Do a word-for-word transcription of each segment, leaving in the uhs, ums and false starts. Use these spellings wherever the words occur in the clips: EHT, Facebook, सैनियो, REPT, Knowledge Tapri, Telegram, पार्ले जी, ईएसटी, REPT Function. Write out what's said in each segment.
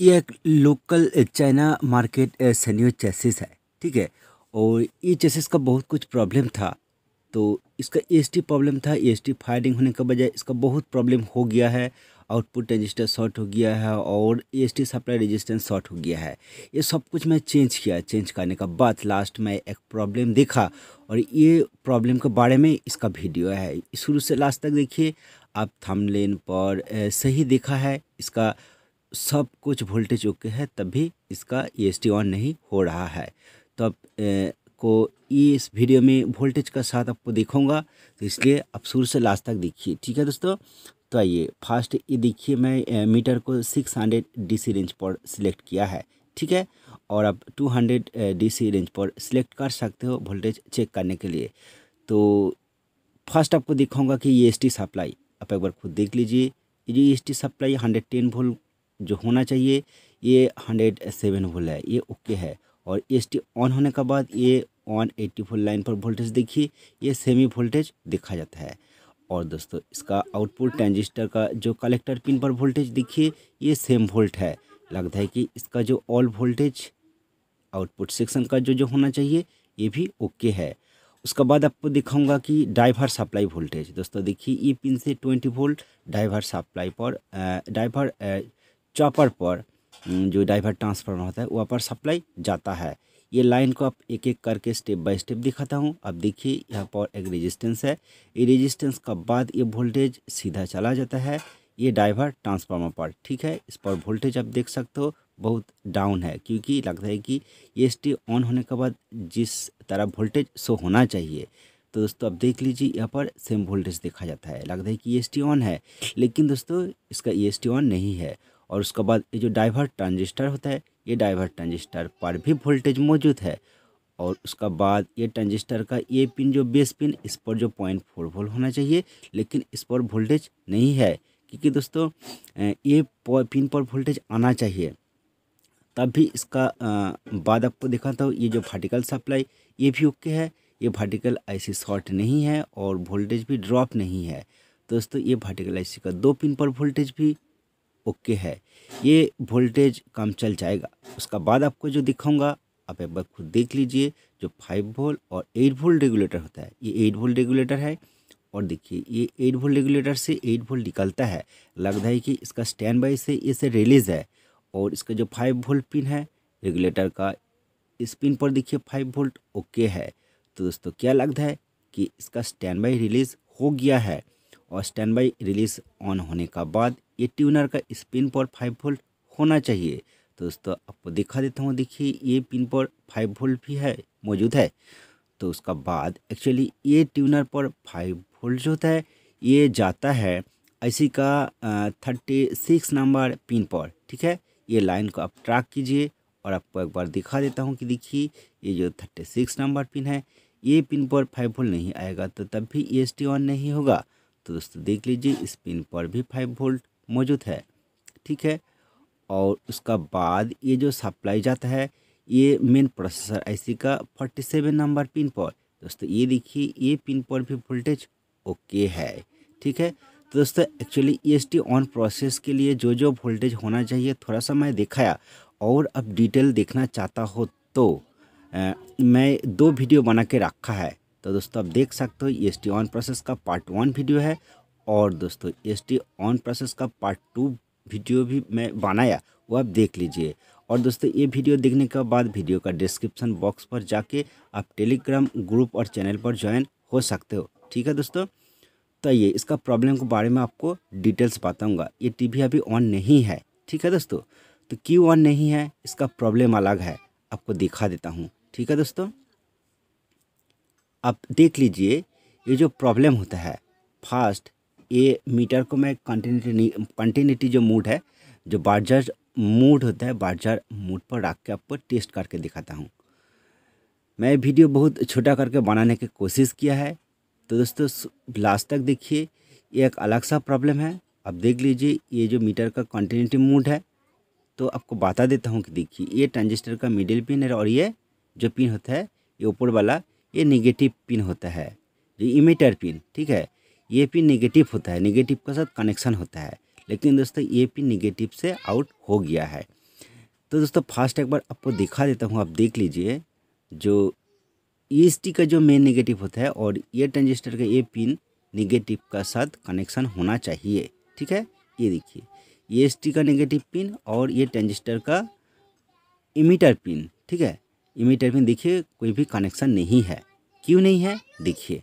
ये एक local China market सैनियो chassis है, ठीक है। और ये चेसिस का बहुत कुछ प्रॉब्लम था, तो इसका ईएसटी प्रॉब्लम था। ईएसटी फायरिंग होने के बजाय इसका बहुत प्रॉब्लम हो गया है। आउटपुट रजिस्टर शॉर्ट हो गया है और ईएसटी सप्लाई रेजिस्टेंस शॉर्ट हो गया है। ये सब कुछ मैं चेंज किया। चेंज करने के बाद लास्ट में एक प्रॉब्लम देखा और ये प्रॉब्लम के बारे में इसका वीडियो है, शुरू से लास्ट तक देखिए। आप थंबनेल पर सही देखा है, इसका सब कुछ वोल्टेज ओके है, तब भी इसका ईएसटी ऑन नहीं हो रहा है। तो आप ए, को इस वीडियो में वोल्टेज का साथ आपको दिखाऊंगा, तो इसलिए आप शुरू से लास्ट तक देखिए, ठीक है दोस्तों। तो आइए फर्स्ट ये देखिए, मैं मीटर को सिक्स हंड्रेड डीसी रेंज पर सिलेक्ट किया है, ठीक है। और आप टू हंड्रेड डीसी रेंज पर सिलेक्ट कर सकते हो वोल्टेज चेक करने के लिए। तो फर्स्ट आपको दिखाऊंगा कि ईएसटी सप्लाई आप एक बार खुद देख लीजिए। ये ईएसटी supply hundred ten volt जो होना चाहिए, ये हंड्रेड सेवन वोल्ट है, ये ओके है। और ईएसटी ऑन होने के बाद ये ऑन एट्टी वोल्ट लाइन पर वोल्टेज देखिए, ये सेमी वोल्टेज देखा जाता है। और दोस्तों इसका आउटपुट ट्रांजिस्टर का जो कलेक्टर पिन पर वोल्टेज देखिए, ये सेम वोल्ट है। लगता है कि इसका जो ऑल वोल्टेज आउटपुट सेक्शन का जो जो होना चाहिए, ये भी ओके है। उसके बाद आपको दिखाऊंगा कि ड्राइवर सप्लाई वोल्टेज। दोस्तों देखिए, ये पिन से ट्वेंटी वोल्ट ड्राइवर सप्लाई पर, ड्राइवर चॉपर पर जो ड्राइवर ट्रांसफार्मर होता है वहाँ पर सप्लाई जाता है। ये लाइन को आप एक एक करके स्टेप बाय स्टेप दिखाता हूँ। आप देखिए यहाँ पर एक रेजिस्टेंस है, ये रेजिस्टेंस का बाद ये वोल्टेज सीधा चला जाता है ये ड्राइवर ट्रांसफार्मर पर, ठीक है। इस पर वोल्टेज आप देख सकते हो बहुत डाउन है, क्योंकि लगता है कि ईएसटी ऑन होने के बाद जिस तरह वोल्टेज शो होना चाहिए, तो दोस्तों आप देख लीजिए यहाँ पर सेम वोल्टेज देखा जाता है। लगता है कि ईएसटी ऑन है, लेकिन दोस्तों इसका ईएसटी ऑन नहीं है। और उसके बाद ये जो डाइवर्ट ट्रांजिस्टर होता है, ये डाइवर्ट ट्रांजिस्टर पर भी वोल्टेज मौजूद है। और उसका बाद ये ट्रांजिस्टर का ये पिन जो बेस पिन, इस पर जो पॉइंट फोर वोल्ट होना चाहिए, लेकिन इस पर वोल्टेज नहीं है, क्योंकि दोस्तों ये पिन पर वोल्टेज आना चाहिए, तब भी इसका बाद आपको दिखाता हूँ। ये जो वर्टिकल सप्लाई ये भी ओके है, ये वर्टिकल आईसी शॉर्ट नहीं है और वोल्टेज भी ड्रॉप नहीं है। दोस्तों ये वर्टिकल आईसी का दो पिन पर वोल्टेज भी ओके okay है, ये वोल्टेज कम चल जाएगा। उसका बाद आपको जो दिखाऊंगा आप एक बार खुद देख लीजिए, जो फाइव वोल्ट और एट वोल्ट रेगुलेटर होता है, ये एट वोल्ट रेगुलेटर है। और देखिए ये एट वोल्ट रेगुलेटर से एट वोल्ट निकलता है, लगता है कि इसका स्टैंड बाई से इसे रिलीज है। और इसका जो फाइव वोल्ट पिन है रेगुलेटर का, इस पिन पर देखिए फाइव वोल्ट ओके है। तो दोस्तों क्या लगता है कि इसका स्टैंड बाई रिलीज हो गया है। और स्टैंड बाई रिलीज ऑन होने का बाद ये ट्यूनर का इस पिन पर फाइव वोल्ट होना चाहिए। तो दोस्तों आपको दिखा देता हूँ, देखिए ये पिन पर फाइव वोल्ट भी है, मौजूद है। तो उसका बाद एक्चुअली ये ट्यूनर पर फाइव वोल्ट जो होता है, ये जाता है आईसी का थर्टी सिक्स नंबर पिन पर, ठीक है। ये लाइन को आप ट्रैक कीजिए और आपको एक बार दिखा देता हूँ कि देखिए ये जो थर्टी सिक्स नंबर पिन है, ये पिन पर फाइव वोल्ट नहीं आएगा, तो तब भी ई एस टी ऑन नहीं होगा। तो दोस्तों देख लीजिए इस पिन पर भी फाइव वोल्ट मौजूद है, ठीक है। और उसका बाद ये जो सप्लाई जाता है, ये मेन प्रोसेसर आईसी का फोर्टी सेवन नंबर पिन पर। दोस्तों ये देखिए ये पिन पर भी वोल्टेज ओके है, ठीक है। तो दोस्तों एक्चुअली ईएसटी ऑन प्रोसेस के लिए जो जो वोल्टेज होना चाहिए थोड़ा सा मैं दिखाया। और अब डिटेल देखना चाहता हो तो आ, मैं दो वीडियो बना के रखा है, तो दोस्तों आप देख सकते हो। ईएसटी ऑन प्रोसेस का पार्ट वन वीडियो है, और दोस्तों ईएसटी ऑन प्रोसेस का पार्ट टू वीडियो भी मैं बनाया, वो आप देख लीजिए। और दोस्तों ये वीडियो देखने के बाद वीडियो का डिस्क्रिप्शन बॉक्स पर जाके आप टेलीग्राम ग्रुप और चैनल पर ज्वाइन हो सकते हो, ठीक है दोस्तों। तो ये इसका प्रॉब्लम के बारे में आपको डिटेल्स बताऊंगा। ये टीवी अभी ऑन नहीं है, ठीक है दोस्तों। तो क्यों ऑन नहीं है, इसका प्रॉब्लम अलग है, आपको दिखा देता हूँ, ठीक है दोस्तों। आप देख लीजिए ये जो प्रॉब्लम होता है, फर्स्ट ये मीटर को मैं कंटिन्यूटी कंटिन्यूटी जो मोड है, जो बार्जर मोड होता है, बार्जर मोड पर रख के आपको टेस्ट करके दिखाता हूँ। मैं वीडियो बहुत छोटा करके बनाने की कोशिश किया है, तो दोस्तों लास्ट तक देखिए। ये एक अलग सा प्रॉब्लम है, आप देख लीजिए ये जो मीटर का कंटिन्यूटी मोड है। तो आपको बता देता हूँ कि देखिए ये ट्रांजिस्टर का मिडिल पिन है, और ये जो पिन होता है ये ऊपर वाला, ये नेगेटिव पिन होता है, जो इमीटर पिन, ठीक है। ये पिन नेगेटिव होता है, नेगेटिव के साथ कनेक्शन होता है, लेकिन दोस्तों ये पिन नेगेटिव से आउट हो गया है। तो दोस्तों फास्ट एक बार आपको दिखा देता हूँ, आप देख लीजिए। जो ईएचटी का जो मेन नेगेटिव होता है और ये ट्रांजिस्टर का ये पिन नेगेटिव का साथ कनेक्शन होना चाहिए, ठीक है। ये देखिए ईएचटी का नेगेटिव पिन और ये ट्रांजिस्टर का इमीटर पिन, ठीक है। इमीटर पिन देखिए कोई भी कनेक्शन नहीं है, क्यों नहीं है देखिए।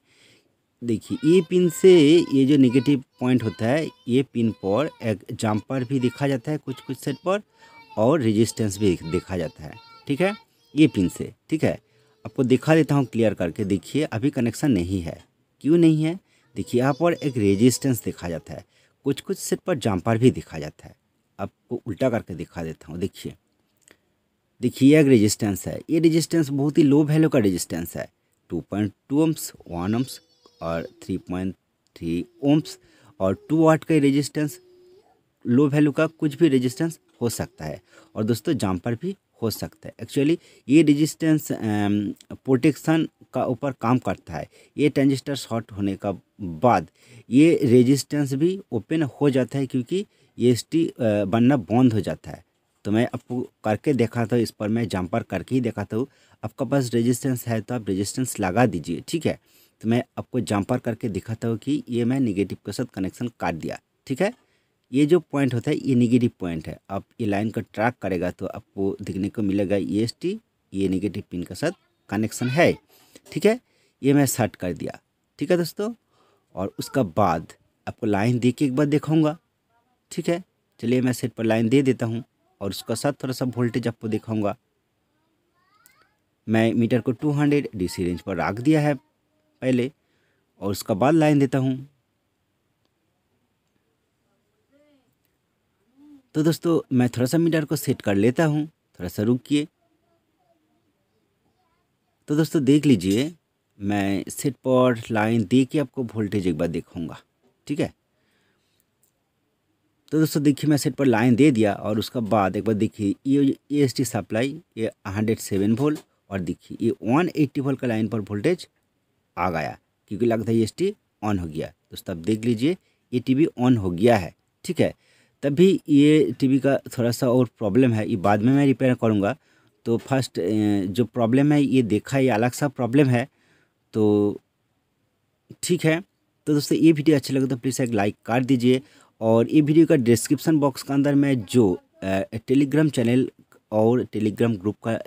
देखिए ये पिन से ये जो नेगेटिव पॉइंट होता है ये पिन पर एक जम्पर भी देखा जाता है कुछ कुछ सेट पर, और रेजिस्टेंस भी देखा जाता है, ठीक है, ये पिन से, ठीक है। आपको दिखा देता हूँ क्लियर करके, देखिए अभी कनेक्शन नहीं है, क्यों नहीं है देखिए। यहाँ पर एक रेजिस्टेंस देखा जाता है, कुछ कुछ सेट पर जम्पर भी देखा जाता है। आपको उल्टा करके दिखा देता हूँ, देखिए देखिए एक रेजिस्टेंस है, ये रेजिस्टेंस बहुत ही लो वैल्यू का रेजिस्टेंस है, two point two ohms, one ohms और थ्री पॉइंट थ्री ओम्स और टू वाट का रेजिस्टेंस, लो वैल्यू का कुछ भी रेजिस्टेंस हो सकता है। और दोस्तों जम्पर भी हो सकता है। एक्चुअली ये रेजिस्टेंस प्रोटेक्शन का ऊपर काम करता है। ये ट्रांजिस्टर शॉर्ट होने का बाद ये रेजिस्टेंस भी ओपन हो जाता है, क्योंकि ये ईएचटी बनना बंद हो जाता है। तो मैं आपको करके दिखाता हूँ, इस पर मैं जम्पर करके ही दिखाता हूँ। आपका पास रेजिस्टेंस है तो आप रेजिस्टेंस लगा दीजिए, ठीक है। तो मैं आपको जम्पर करके दिखाता हूँ कि ये मैं नेगेटिव के साथ कनेक्शन काट दिया, ठीक है। ये जो पॉइंट होता है ये नेगेटिव पॉइंट है। आप ये लाइन को ट्रैक करेगा तो आपको देखने को मिलेगा ईएचटी ये नेगेटिव पिन के साथ कनेक्शन है, ठीक है। ये मैं शॉर्ट कर दिया, ठीक है दोस्तों। और उसका बाद आपको लाइन दे के एक बार दिखाऊँगा, ठीक है। चलिए मैं सेट पर लाइन दे देता हूँ और उसका साथ थोड़ा सा वोल्टेज आपको दिखाऊँगा। मैं मीटर को two hundred D C range पर रख दिया है पहले, और उसका बाद लाइन देता हूँ। तो दोस्तों मैं थोड़ा सा मीटर को सेट कर लेता हूँ, थोड़ा सा रुकिए। तो दोस्तों देख लीजिए मैं सेट पर लाइन दे के आपको वोल्टेज एक बार दिखाऊंगा, ठीक है। तो दोस्तों देखिए मैं सेट पर लाइन दे दिया और उसका बाद एक बार देखिए ये ईएचटी सप्लाई ये वन ओ सेवन वोल्ट और देखिए ये वन एटी वोल्ट का लाइन पर वोल्टेज आ गया, क्योंकि लगता है ईएचटी ऑन हो गया। दोस्तों आप देख लीजिए ये टीवी ऑन हो गया है, ठीक है। तभी ये टीवी का थोड़ा सा और प्रॉब्लम है, ये बाद में मैं रिपेयर करूँगा। तो फर्स्ट जो प्रॉब्लम है ये देखा, ये अलग सा प्रॉब्लम है, तो ठीक है। तो दोस्तों ये वीडियो अच्छा लगे तो प्लीज़ एक लाइक कर दीजिए। और ये वीडियो का डिस्क्रिप्शन बॉक्स के अंदर मैं जो टेलीग्राम चैनल और टेलीग्राम ग्रुप का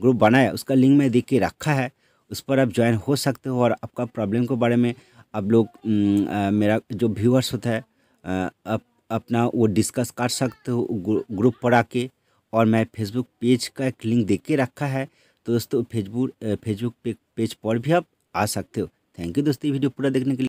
ग्रुप बनाया उसका लिंक मैं देख के रखा है, उस पर आप ज्वाइन हो सकते हो। और आपका प्रॉब्लम के बारे में आप लोग आ, मेरा जो व्यूअर्स होता है आ, आप अपना वो डिस्कस कर सकते हो ग्रुप पर आके। और मैं फेसबुक पेज का एक लिंक दे के रखा है, तो दोस्तों फेसबुक फेसबुक पेज पर भी आप आ सकते हो। थैंक यू दोस्तों वीडियो पूरा देखने के लिए।